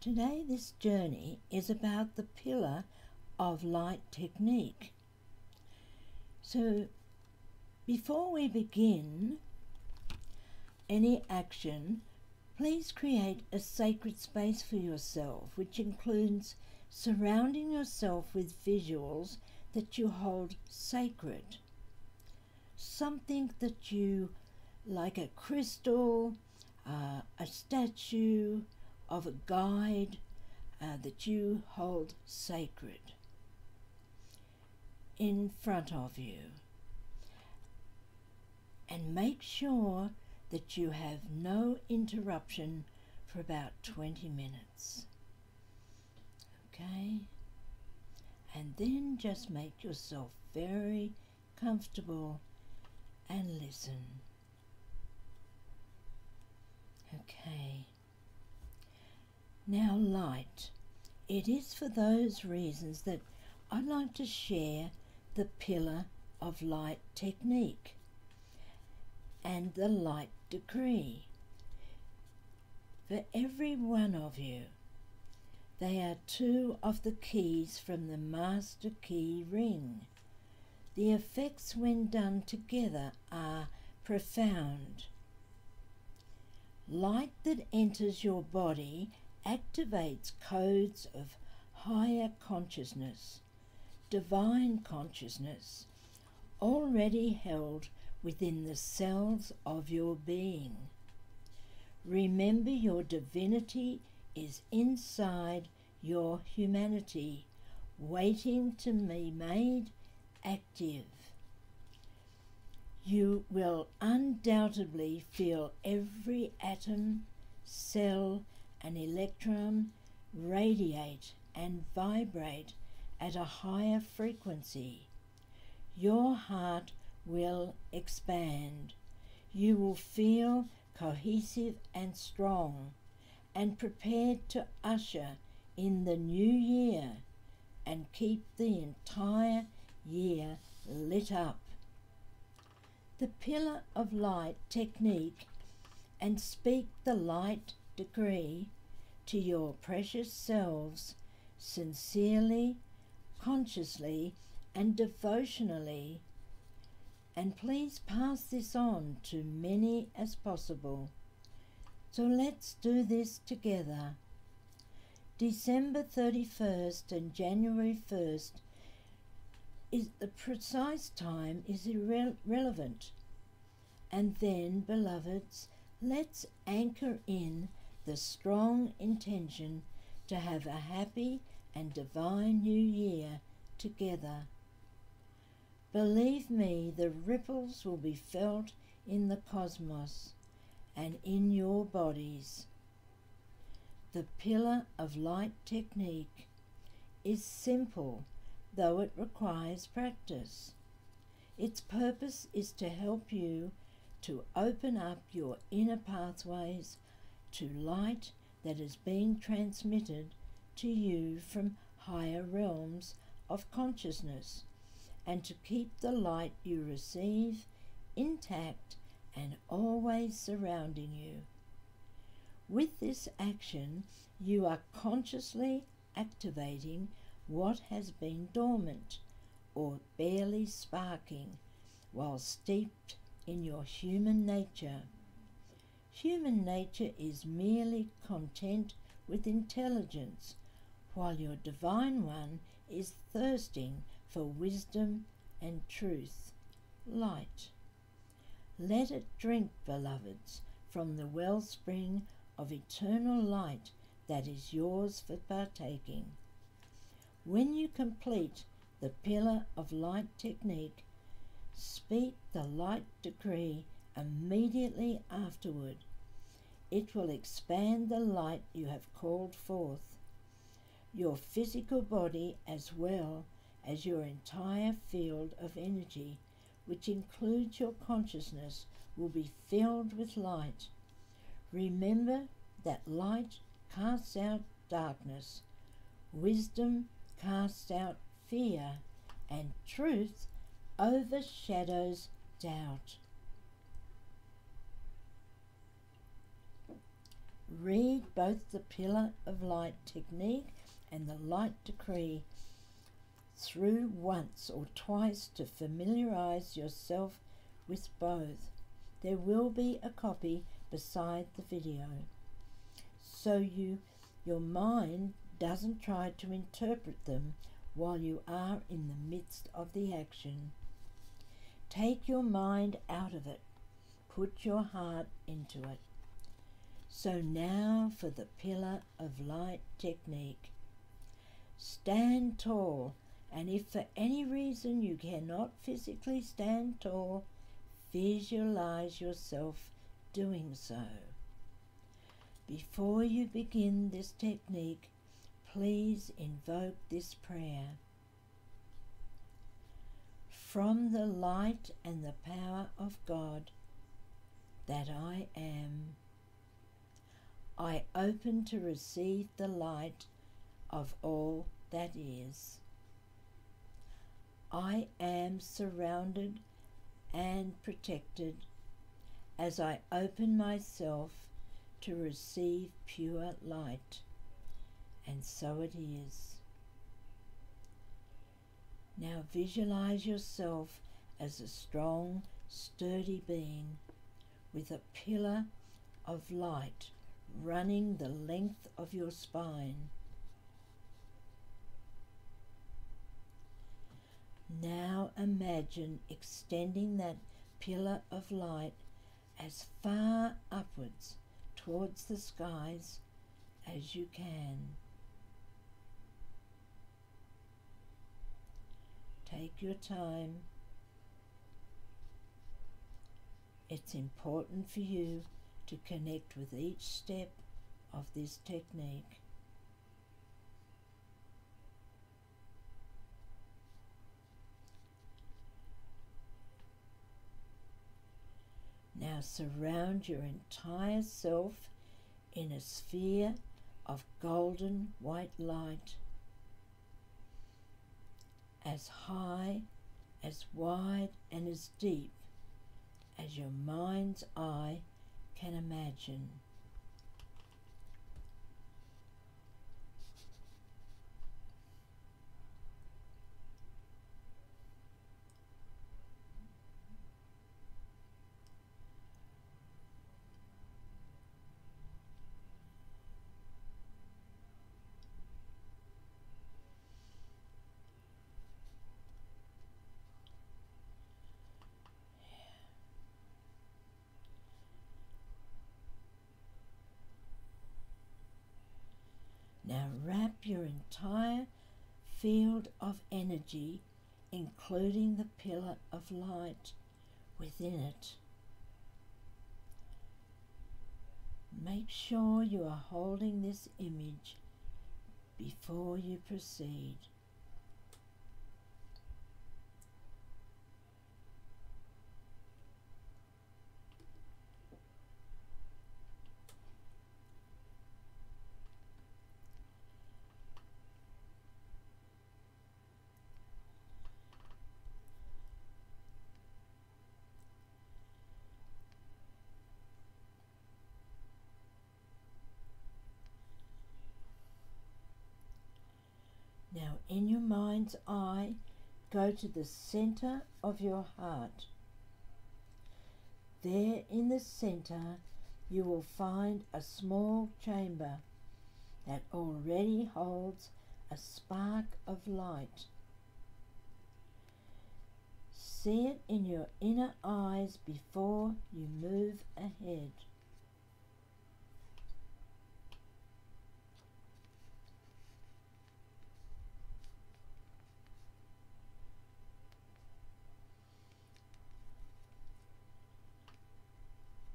Today this journey is about the pillar of light technique. So before we begin any action, please create a sacred space for yourself, which includes surrounding yourself with visuals that you hold sacred. Something that you, like a crystal, a statue of a guide, that you hold sacred in front of you. And make sure that you have no interruption for about 20 minutes. Okay? And then just make yourself very comfortable and listen. Okay. Now light. It is for those reasons that I'd like to share the pillar of light technique and the light decree. For every one of you, they are two of the keys from the master key ring. The effects when done together are profound. Light that enters your body activates codes of higher consciousness, divine consciousness, already held within the cells of your being. Remember, your divinity is inside your humanity, waiting to be made active. You will undoubtedly feel every atom, cell, and electron radiate and vibrate at a higher frequency. Your heart will expand. You will feel cohesive and strong, and prepared to usher in the new year and keep the entire year lit up. The pillar of light technique and speak the light decree to your precious selves sincerely, consciously, and devotionally, and please pass this on to many as possible. So let's do this together. December 31st and January 1st is the precise time is irrelevant. And then, beloveds, let's anchor in the strong intention to have a happy and divine new year together. Believe me, the ripples will be felt in the cosmos and in your bodies. The pillar of light technique is simple, though it requires practice. Its purpose is to help you to open up your inner pathways to light that is being transmitted to you from higher realms of consciousness, and to keep the light you receive intact and always surrounding you. With this action, you are consciously activating what has been dormant or barely sparking while steeped in your human nature. Human nature is merely content with intelligence, while your divine one is thirsting for wisdom and truth, light. Let it drink, beloveds, from the wellspring of eternal light that is yours for partaking. When you complete the pillar of light technique, speak the light decree immediately afterward. It will expand the light you have called forth. Your physical body, as well as your entire field of energy, which includes your consciousness, will be filled with light. Remember that light casts out darkness, wisdom casts out fear, and truth overshadows doubt. Read both the Pillar of Light technique and the Light Decree through once or twice to familiarize yourself with both. There will be a copy beside the video, so your mind doesn't try to interpret them while you are in the midst of the action. Take your mind out of it. Put your heart into it. So now for the Pillar of Light technique. Stand tall, and if for any reason you cannot physically stand tall, visualize yourself doing so. Before you begin this technique, please invoke this prayer. From the light and the power of God that I am, I open to receive the light of all that is. I am surrounded and protected as I open myself to receive pure light, and so it is. Now visualize yourself as a strong, sturdy being with a pillar of light running the length of your spine. Now imagine extending that pillar of light as far upwards towards the skies as you can. Take your time. It's important for you to connect with each step of this technique. Now surround your entire self in a sphere of golden white light, as high, as wide, and as deep as your mind's eye can imagine. Now wrap your entire field of energy, including the pillar of light, within it. Make sure you are holding this image before you proceed. Now, in your mind's eye, go to the center of your heart. There in the center, you will find a small chamber that already holds a spark of light. See it in your inner eyes before you move ahead.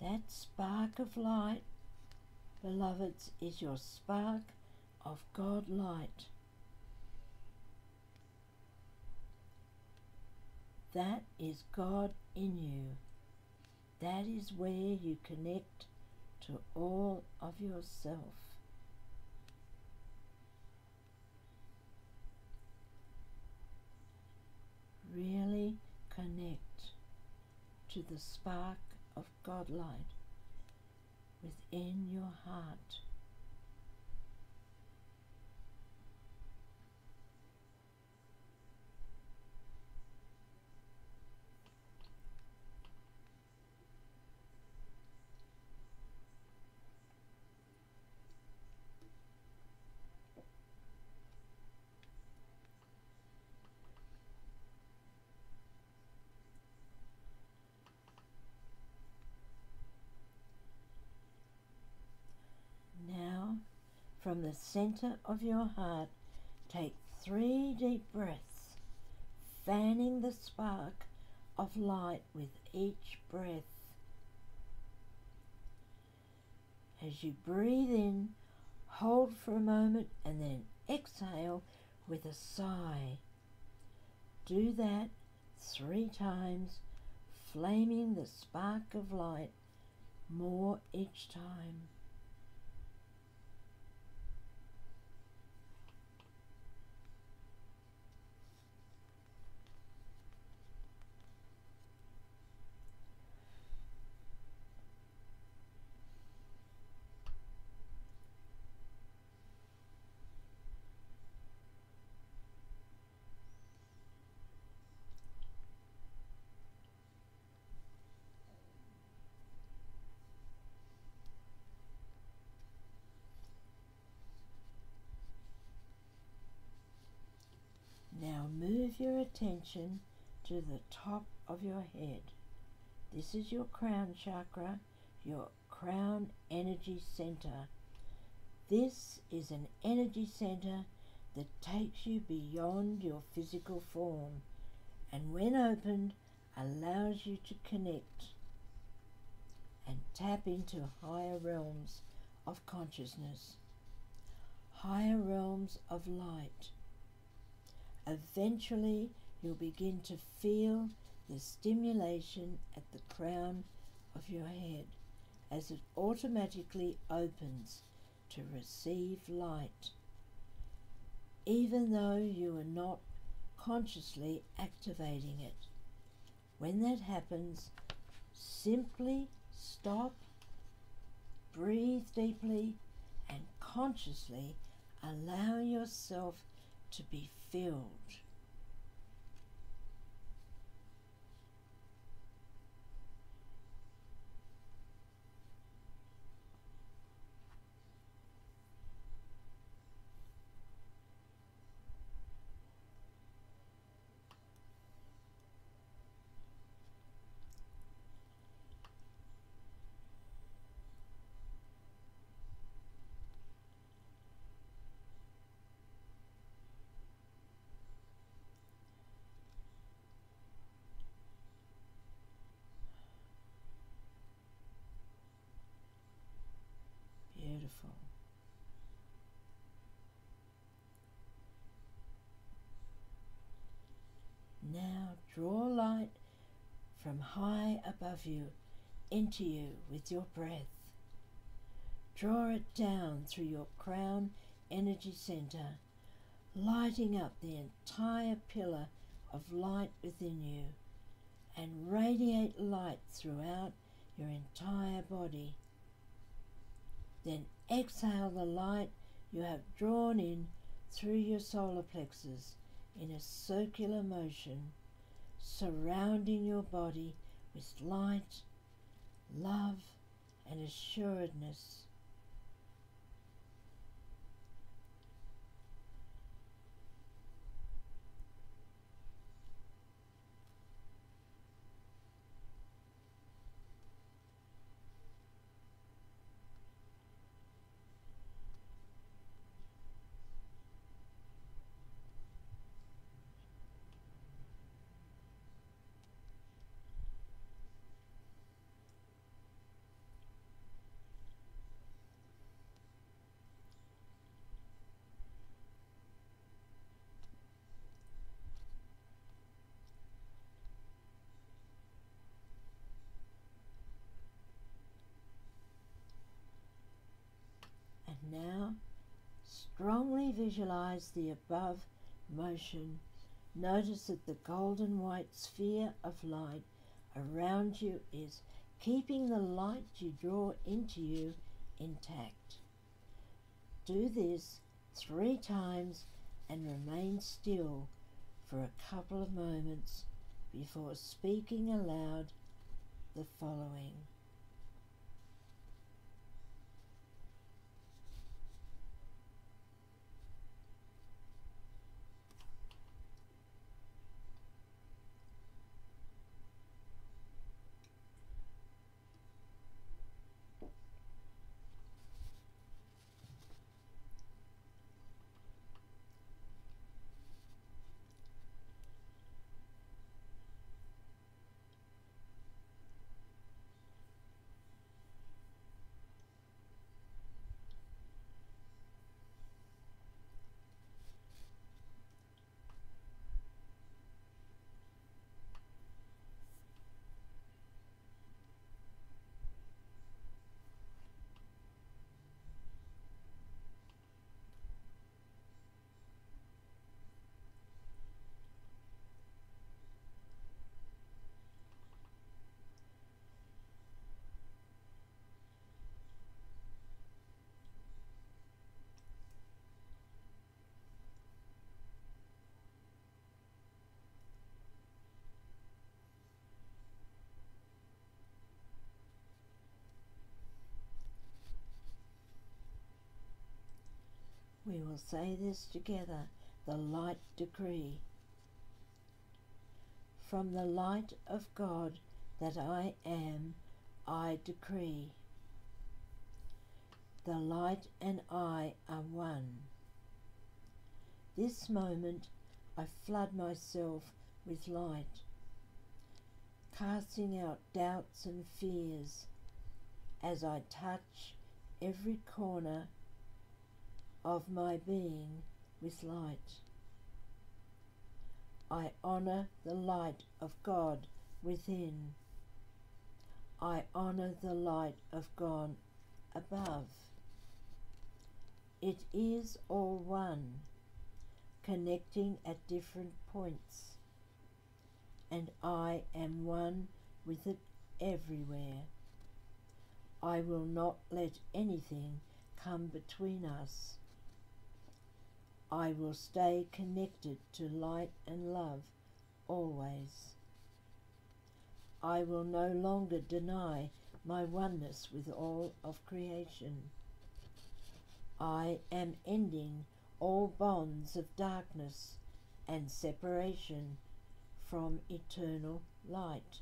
That spark of light, beloveds, is your spark of God light. That is God in you. That is where you connect to all of yourself. Really connect to the spark of God light within your heart. From the center of your heart, take 3 deep breaths, fanning the spark of light with each breath. As you breathe in, hold for a moment and then exhale with a sigh. Do that 3 times, flaming the spark of light more each time. Now move your attention to the top of your head. This is your crown chakra, your crown energy center. This is an energy center that takes you beyond your physical form, and when opened, allows you to connect and tap into higher realms of consciousness, higher realms of light. Eventually, you'll begin to feel the stimulation at the crown of your head as it automatically opens to receive light, even though you are not consciously activating it. When that happens, simply stop, breathe deeply, and consciously allow yourself to be filled. Now draw light from high above you into you with your breath. Draw it down through your crown energy center, lighting up the entire pillar of light within you, and radiate light throughout your entire body. Then exhale the light you have drawn in through your solar plexus in a circular motion, surrounding your body with light, love, and assuredness. Now, strongly visualize the above motion. Notice that the golden white sphere of light around you is keeping the light you draw into you intact. Do this 3 times and remain still for a couple of moments before speaking aloud the following. We will say this together, the light decree. From the light of God that I am, I decree. The light and I are one. This moment I flood myself with light, casting out doubts and fears as I touch every corner of my being with light. I honor the light of God within. I honor the light of God above. It is all one, connecting at different points, and I am one with it everywhere. I will not let anything come between us. I will stay connected to light and love always. I will no longer deny my oneness with all of creation. I am ending all bonds of darkness and separation from eternal light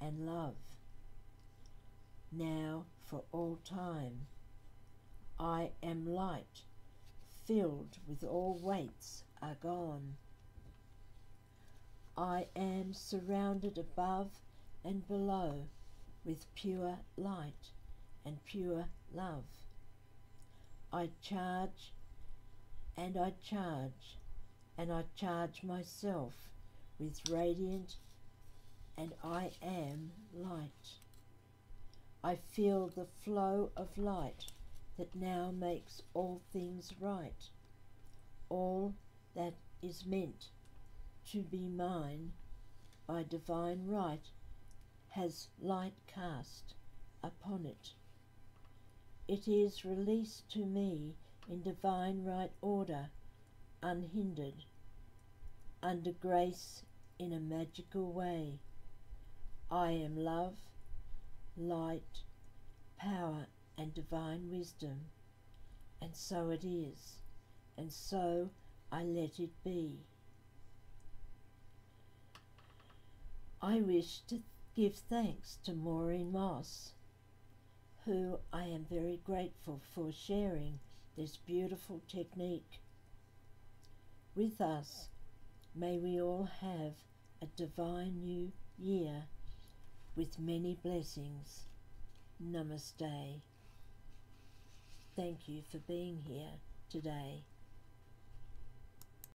and love. Now for all time, I am light, filled with all weights are gone. I am surrounded above and below with pure light and pure love. I charge myself with radiant, and I am light. I feel the flow of light that now makes all things right. All that is meant to be mine by divine right has light cast upon it. It is released to me in divine right order, unhindered, under grace in a magical way. I am love, light, power, and divine wisdom, and so it is, and so I let it be. I wish to give thanks to Maureen Moss, who I am very grateful for sharing this beautiful technique with us. May we all have a divine new year with many blessings. Namaste. Thank you for being here today.